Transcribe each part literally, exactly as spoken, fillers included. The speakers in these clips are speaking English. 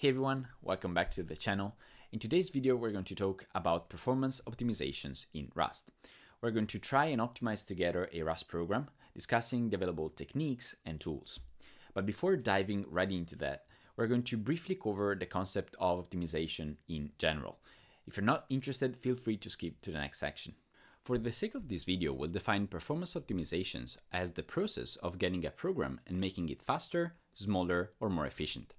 Hey everyone, welcome back to the channel. In today's video, we're going to talk about performance optimizations in Rust. We're going to try and optimize together a Rust program, discussing the available techniques and tools. But before diving right into that, we're going to briefly cover the concept of optimization in general. If you're not interested, feel free to skip to the next section. For the sake of this video, we'll define performance optimizations as the process of getting a program and making it faster, smaller, or more efficient.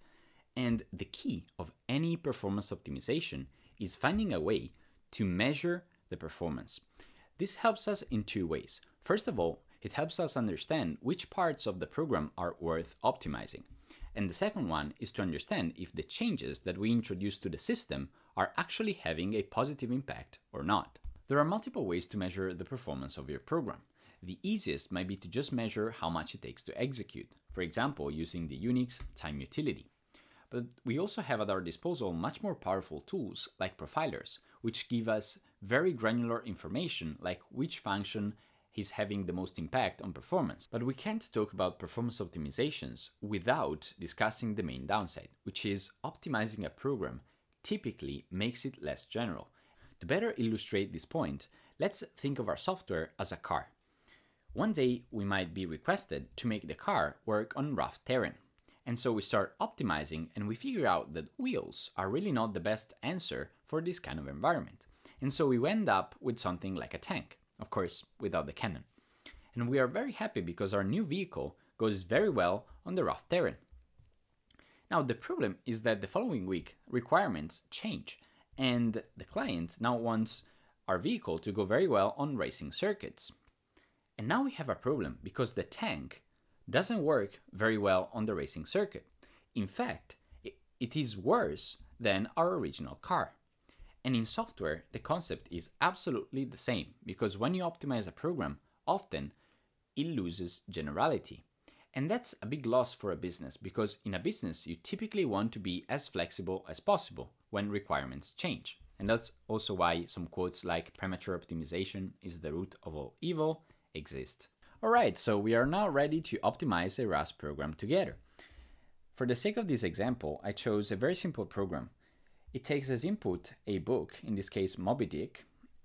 And the key of any performance optimization is finding a way to measure the performance. This helps us in two ways. First of all, it helps us understand which parts of the program are worth optimizing. And the second one is to understand if the changes that we introduce to the system are actually having a positive impact or not. There are multiple ways to measure the performance of your program. The easiest might be to just measure how much it takes to execute, for example, using the Unix time utility. But we also have at our disposal much more powerful tools like profilers, which give us very granular information like which function is having the most impact on performance. But we can't talk about performance optimizations without discussing the main downside, which is optimizing a program typically makes it less general. To better illustrate this point, let's think of our software as a car. One day we might be requested to make the car work on rough terrain. And so we start optimizing and we figure out that wheels are really not the best answer for this kind of environment. And so we end up with something like a tank, of course, without the cannon. And we are very happy because our new vehicle goes very well on the rough terrain. Now, the problem is that the following week requirements change and the client now wants our vehicle to go very well on racing circuits. And now we have a problem because the tank doesn't work very well on the racing circuit. In fact, it is worse than our original car. And in software, the concept is absolutely the same, because when you optimize a program, often it loses generality. And that's a big loss for a business, because in a business, you typically want to be as flexible as possible when requirements change. And that's also why some quotes like "premature optimization is the root of all evil" exist. All right, so we are now ready to optimize a Rust program together. For the sake of this example, I chose a very simple program. It takes as input a book, in this case Moby Dick,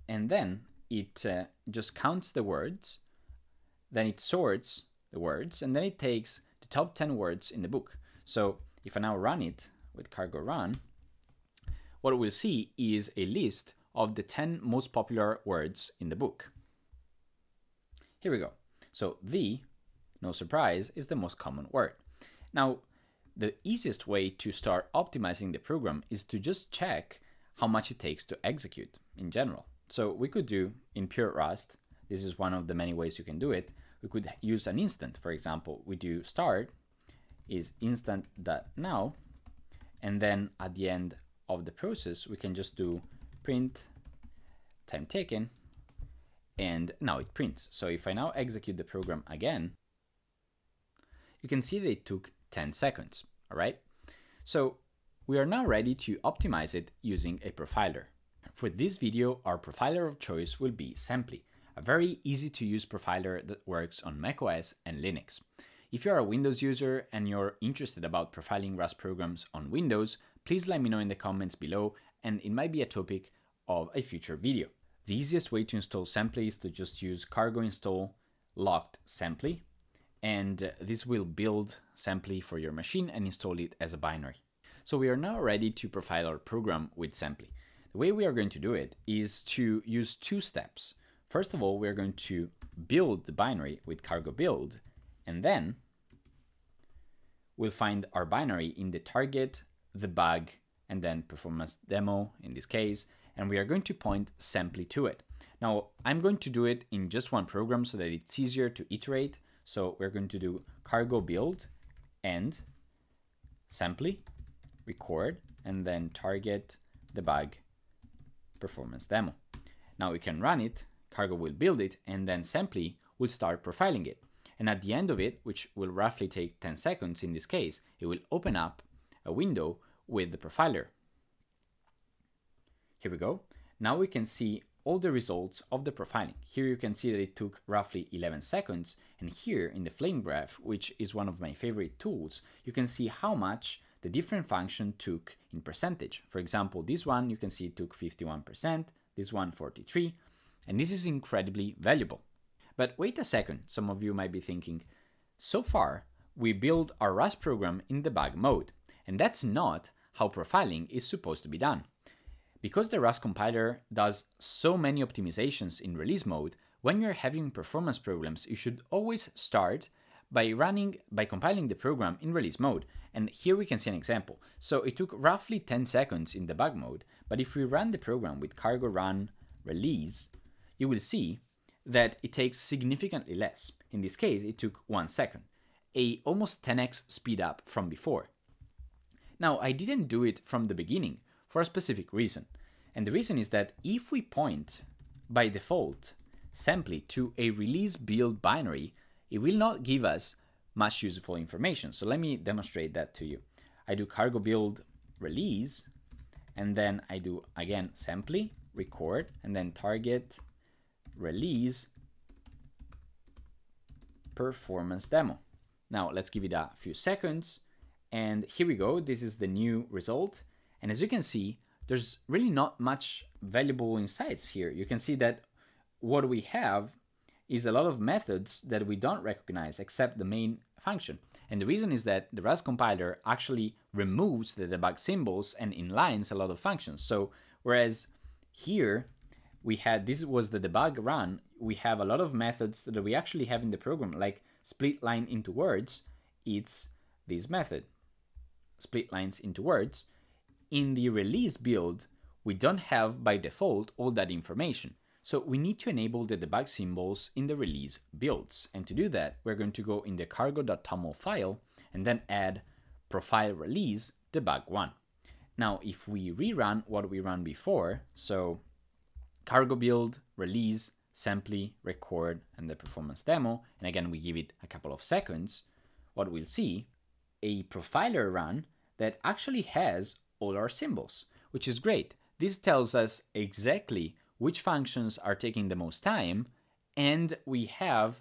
and then it uh, just counts the words, then it sorts the words, and then it takes the top ten words in the book. So if I now run it with cargo run, what we'll see is a list of the ten most popular words in the book. Here we go. So the, no surprise, is the most common word. Now, the easiest way to start optimizing the program is to just check how much it takes to execute in general. So we could do in pure Rust, this is one of the many ways you can do it. We could use an instant. For example, we do start is instant.now, and then at the end of the process, we can just do print time taken, and now it prints. So if I now execute the program again, you can see that it took ten seconds, all right? So we are now ready to optimize it using a profiler. For this video, our profiler of choice will be Samply, a very easy to use profiler that works on macOS and Linux. If you're a Windows user and you're interested about profiling Rust programs on Windows, please let me know in the comments below, and it might be a topic of a future video. The easiest way to install Samply is to just use cargo install locked Samply, and this will build Samply for your machine and install it as a binary. So we are now ready to profile our program with Samply. The way we are going to do it is to use two steps. First of all, we are going to build the binary with cargo build, and then we'll find our binary in the target, the bug, and then performance demo in this case, and we are going to point Samply to it. Now, I'm going to do it in just one program so that it's easier to iterate. So we're going to do cargo build and Samply, record, and then target, debug, performance demo. Now we can run it, cargo will build it, and then Samply will start profiling it. And at the end of it, which will roughly take ten seconds in this case, it will open up a window with the profiler. Here we go. Now we can see all the results of the profiling. Here you can see that it took roughly eleven seconds. And here in the flame graph, which is one of my favorite tools, you can see how much the different function took in percentage. For example, this one you can see took fifty-one percent, this one forty-three, and this is incredibly valuable. But wait a second, some of you might be thinking, so far we build our Rust program in debug mode, and that's not how profiling is supposed to be done. Because the Rust compiler does so many optimizations in release mode, when you're having performance problems, you should always start by running, by compiling the program in release mode. And here we can see an example. So it took roughly ten seconds in debug mode, but if we run the program with cargo run release, you will see that it takes significantly less. In this case, it took one second, a almost ten X speed up from before. Now, I didn't do it from the beginning for a specific reason. And the reason is that if we point by default Samply to a release build binary, it will not give us much useful information. So let me demonstrate that to you. I do cargo build release, and then I do again Samply record, and then target release performance demo. Now let's give it a few seconds, and here we go. This is the new result. And as you can see, there's really not much valuable insights here. You can see that what we have is a lot of methods that we don't recognize except the main function. And the reason is that the Rust compiler actually removes the debug symbols and inlines a lot of functions. So whereas here we had, this was the debug run, we have a lot of methods that we actually have in the program, like split line into words, it's this method, split lines into words. In the release build, we don't have by default all that information. So we need to enable the debug symbols in the release builds. And to do that, we're going to go in the cargo.toml file and then add profile release debug one. Now, if we rerun what we ran before, so cargo build, release, Samply, record, and the performance demo, and again, we give it a couple of seconds, what we'll see, a profiler run that actually has all our symbols, which is great. This tells us exactly which functions are taking the most time, and we have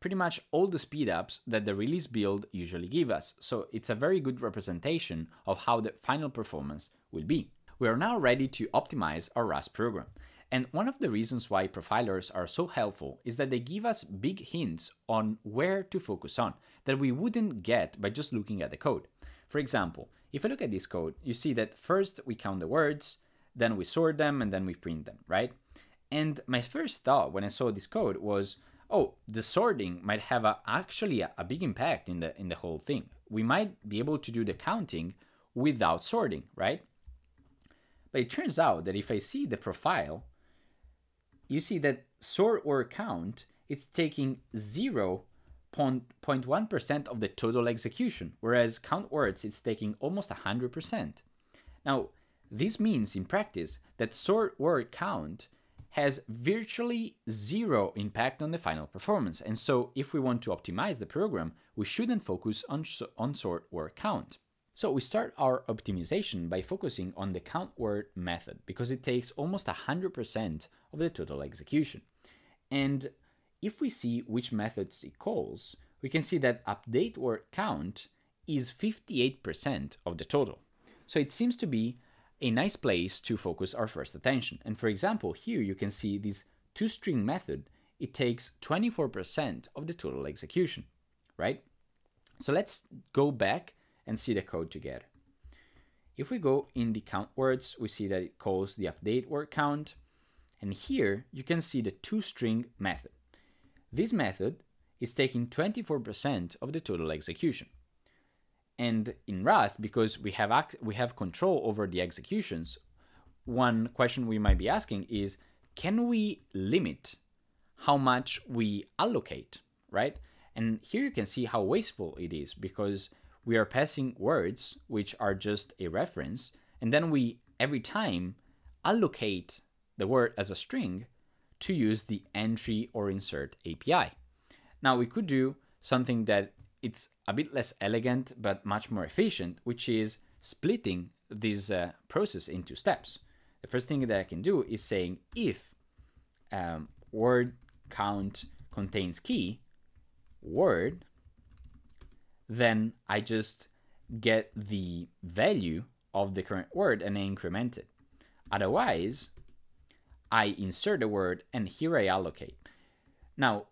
pretty much all the speedups that the release build usually give us. So it's a very good representation of how the final performance will be. We are now ready to optimize our Rust program. And one of the reasons why profilers are so helpful is that they give us big hints on where to focus on that we wouldn't get by just looking at the code. For example, if I look at this code, you see that first we count the words, then we sort them, and then we print them, right? And my first thought when I saw this code was, oh, the sorting might have a, actually a, a big impact in the, in the whole thing. We might be able to do the counting without sorting, right? But it turns out that if I see the profile, you see that sort or count, it's taking zero point one percent of the total execution, whereas count words, it's taking almost one hundred percent. Now, this means in practice that sort word count has virtually zero impact on the final performance. And so if we want to optimize the program, we shouldn't focus on, on sort word count. So we start our optimization by focusing on the count word method because it takes almost one hundred percent of the total execution. And if we see which methods it calls, we can see that update word count is fifty-eight percent of the total. So it seems to be a nice place to focus our first attention. And for example, here you can see this toString method, it takes twenty-four percent of the total execution, right? So let's go back and see the code together. If we go in the count words, we see that it calls the update word count. And here you can see the toString method. This method is taking twenty-four percent of the total execution. And in Rust, because we have act we have control over the executions, one question we might be asking is, can we limit how much we allocate, right? And here you can see how wasteful it is because we are passing words, which are just a reference, and then we, every time, allocate the word as a string to use the entry or insert A P I. Now, we could do something that it's a bit less elegant, but much more efficient, which is splitting this uh, process into steps. The first thing that I can do is saying, if um, word count contains key word, then I just get the value of the current word and I increment it. Otherwise, I insert the word and here I allocate. Now,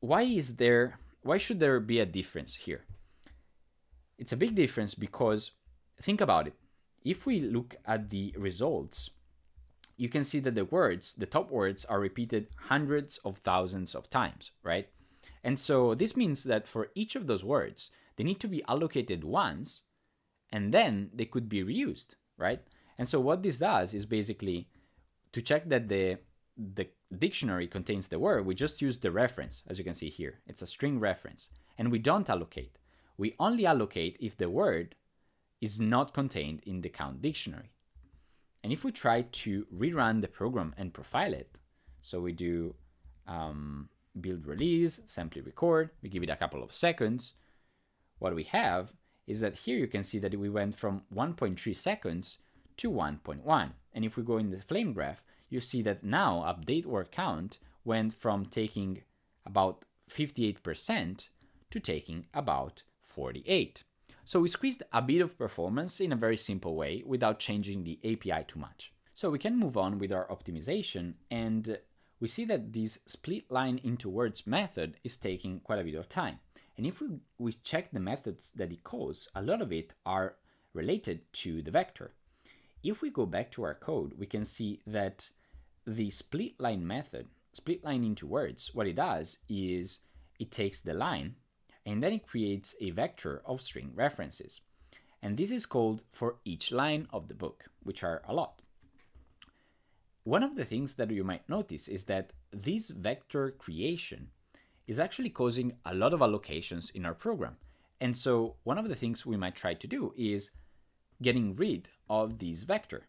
why is there, why should there be a difference here? It's a big difference because think about it. If we look at the results, you can see that the words, the top words are repeated hundreds of thousands of times, right? And so this means that for each of those words, they need to be allocated once and then they could be reused, right? And so what this does is basically to check that the, the dictionary contains the word, we just use the reference, as you can see here. It's a string reference and we don't allocate. We only allocate if the word is not contained in the count dictionary. And if we try to rerun the program and profile it, so we do um, build release, Samply record, we give it a couple of seconds, what we have is that here you can see that we went from one point three seconds to one point one. And if we go in the flame graph, you see that now update word count went from taking about fifty-eight percent to taking about forty-eight. So we squeezed a bit of performance in a very simple way without changing the A P I too much. So we can move on with our optimization and we see that this split line into words method is taking quite a bit of time. And if we, we check the methods that it calls, a lot of it are related to the vector. If we go back to our code, we can see that the split line method, split line into words, what it does is it takes the line and then it creates a vector of string references. And this is called for each line of the book, which are a lot. One of the things that you might notice is that this vector creation is actually causing a lot of allocations in our program. And so one of the things we might try to do is getting rid of this vector.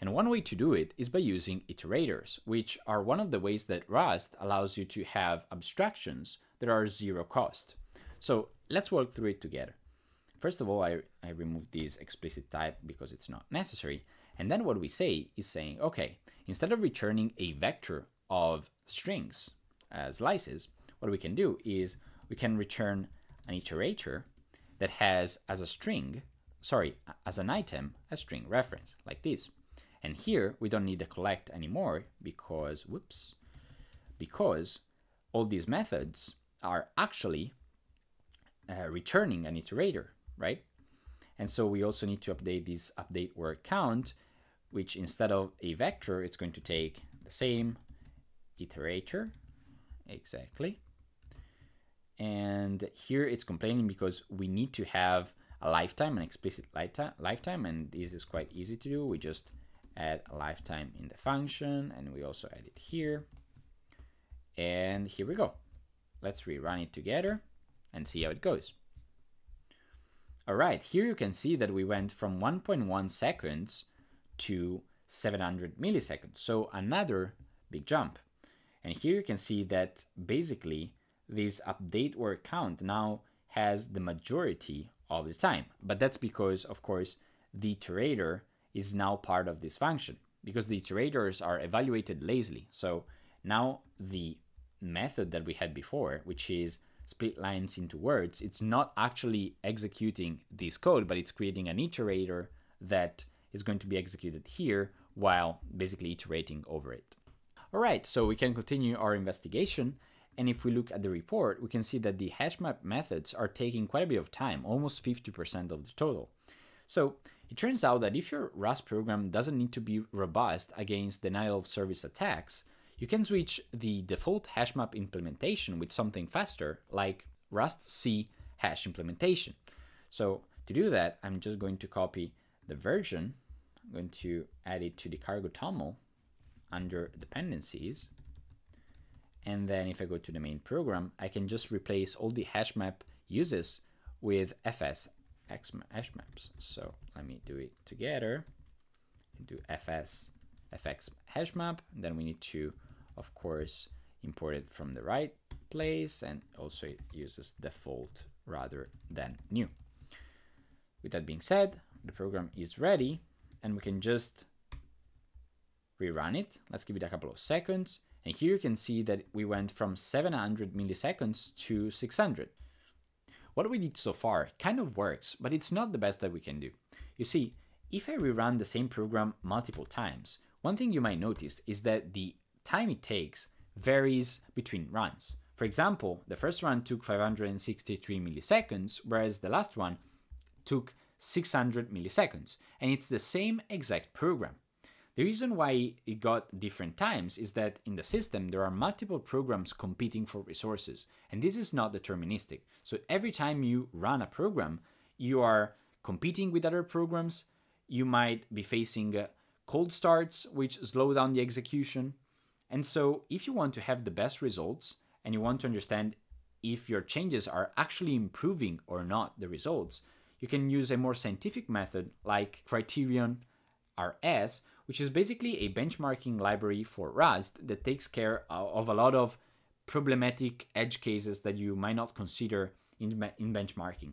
And one way to do it is by using iterators, which are one of the ways that Rust allows you to have abstractions that are zero cost. So let's walk through it together. First of all, I, I removed this explicit type because it's not necessary. And then what we say is saying, okay, instead of returning a vector of strings as slices, what we can do is we can return an iterator that has as a string, sorry, as an item, a string reference like this. And here we don't need the collect anymore because, whoops, because all these methods are actually uh, returning an iterator, right? And so we also need to update this update word count, which instead of a vector, it's going to take the same iterator, exactly. And here it's complaining because we need to have a lifetime, an explicit lifetime, and this is quite easy to do. We just add a lifetime in the function and we also add it here. And here we go. Let's rerun it together and see how it goes. All right, here you can see that we went from one point one seconds to seven hundred milliseconds. So another big jump. And here you can see that basically this update word count now has the majority of the time, but that's because of course the iterator is now part of this function because the iterators are evaluated lazily. So now the method that we had before, which is split lines into words, it's not actually executing this code, but it's creating an iterator that is going to be executed here while basically iterating over it. All right, so we can continue our investigation. And if we look at the report, we can see that the HashMap methods are taking quite a bit of time, almost fifty percent of the total. So it turns out that if your Rust program doesn't need to be robust against denial of service attacks, you can switch the default HashMap implementation with something faster, like Rust C hash implementation. So to do that, I'm just going to copy the version. I'm going to add it to the cargo toml under dependencies. And then if I go to the main program, I can just replace all the HashMap uses with FxHashMaps. So let me do it together. Do fs FxHashMap. Then we need to, of course, import it from the right place. And also it uses default rather than new. With that being said, the program is ready and we can just rerun it. Let's give it a couple of seconds. And here you can see that we went from seven hundred milliseconds to six hundred. What we did so far kind of works, but it's not the best that we can do. You see, if I rerun the same program multiple times, one thing you might notice is that the time it takes varies between runs. For example, the first run took five hundred sixty-three milliseconds, whereas the last one took six hundred milliseconds, and it's the same exact program. The reason why it got different times is that in the system there are multiple programs competing for resources, and this is not deterministic. So every time you run a program, you are competing with other programs, you might be facing cold starts which slow down the execution. And so if you want to have the best results and you want to understand if your changes are actually improving or not the results, you can use a more scientific method like Criterion R S, which is basically a benchmarking library for Rust that takes care of a lot of problematic edge cases that you might not consider in, in benchmarking.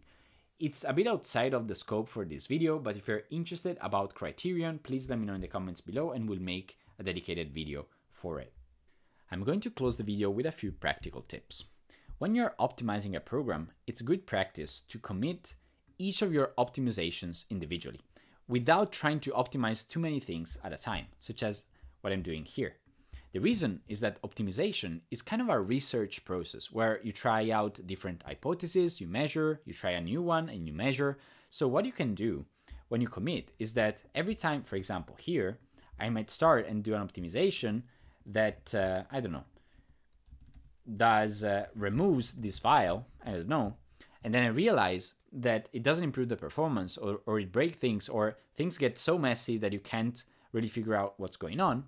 It's a bit outside of the scope for this video, but if you're interested about Criterion, please let me know in the comments below and we'll make a dedicated video for it. I'm going to close the video with a few practical tips. When you're optimizing a program, it's good practice to commit each of your optimizations individually, without trying to optimize too many things at a time, such as what I'm doing here. The reason is that optimization is kind of a research process where you try out different hypotheses, you measure, you try a new one and you measure. So what you can do when you commit is that every time, for example, here, I might start and do an optimization that, uh, I don't know, does uh, removes this file, I don't know, and then I realize that it doesn't improve the performance, or, or it breaks things, or things get so messy that you can't really figure out what's going on.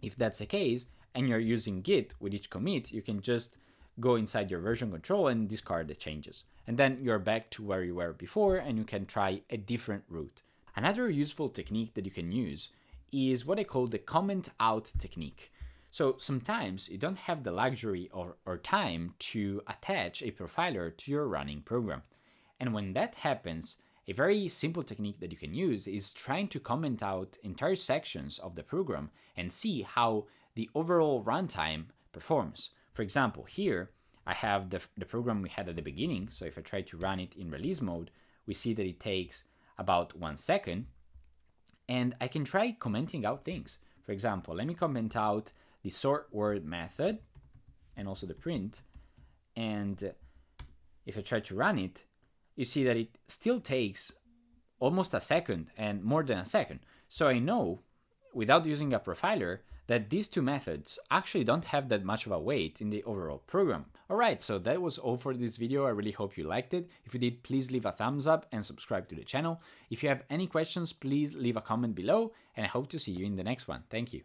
If that's the case, and you're using Git with each commit, you can just go inside your version control and discard the changes. And then you're back to where you were before and you can try a different route. Another useful technique that you can use is what I call the comment out technique. So sometimes you don't have the luxury or, or time to attach a profiler to your running program. And when that happens, a very simple technique that you can use is trying to comment out entire sections of the program and see how the overall runtime performs. For example, here I have the, the program we had at the beginning. So if I try to run it in release mode, we see that it takes about one second and I can try commenting out things. For example, let me comment out the sort word method and also the print. And if I try to run it, you see that it still takes almost a second and more than a second. So I know, without using a profiler, that these two methods actually don't have that much of a weight in the overall program. All right, so that was all for this video. I really hope you liked it. If you did, please leave a thumbs up and subscribe to the channel. If you have any questions, please leave a comment below, and I hope to see you in the next one. Thank you.